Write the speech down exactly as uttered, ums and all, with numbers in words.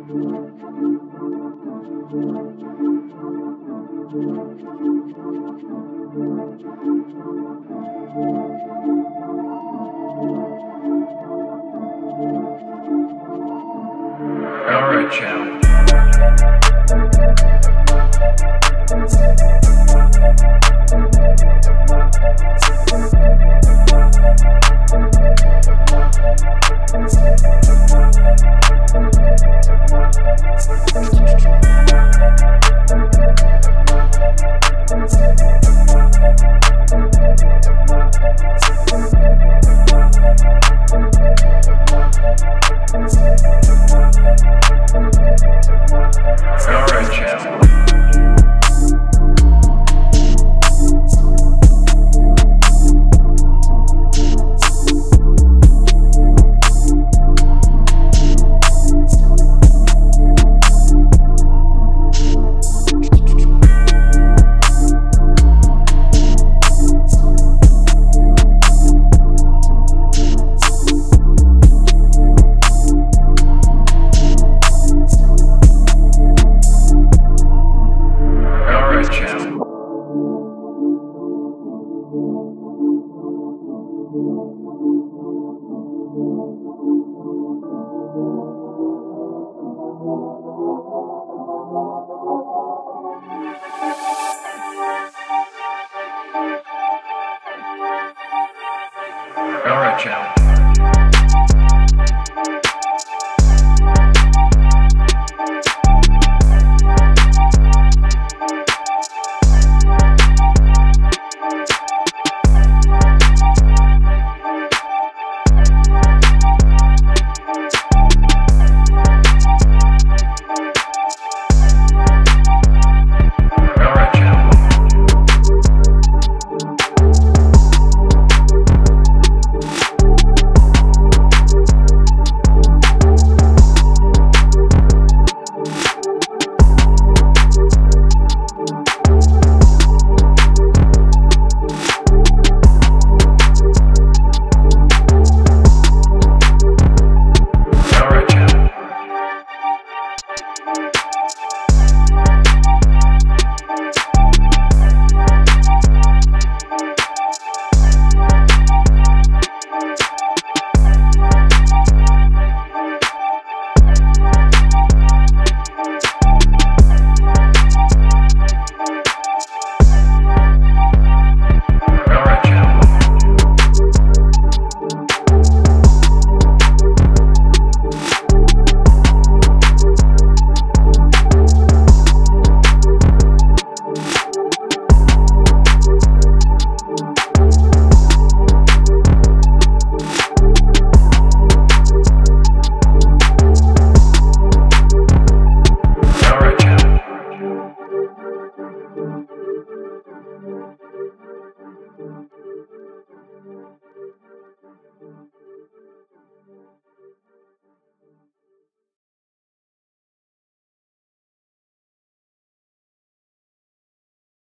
Alright, channel. So